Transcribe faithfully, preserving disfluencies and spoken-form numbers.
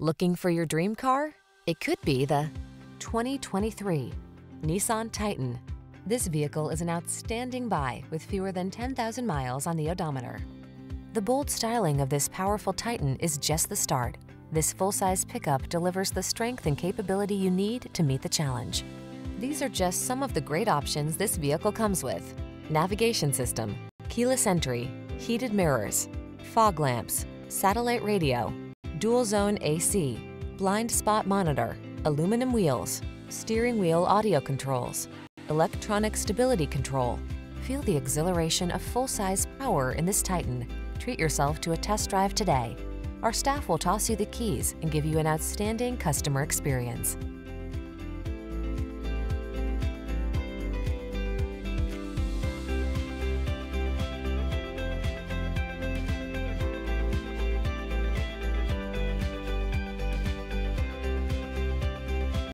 Looking for your dream car? It could be the twenty twenty-three Nissan Titan. This vehicle is an outstanding buy with fewer than ten thousand miles on the odometer. The bold styling of this powerful Titan is just the start. This full-size pickup delivers the strength and capability you need to meet the challenge. These are just some of the great options this vehicle comes with: navigation system, keyless entry, heated mirrors, fog lamps, satellite radio, dual zone A C, blind spot monitor, aluminum wheels, steering wheel audio controls, electronic stability control. Feel the exhilaration of full-size power in this Titan. Treat yourself to a test drive today. Our staff will toss you the keys and give you an outstanding customer experience.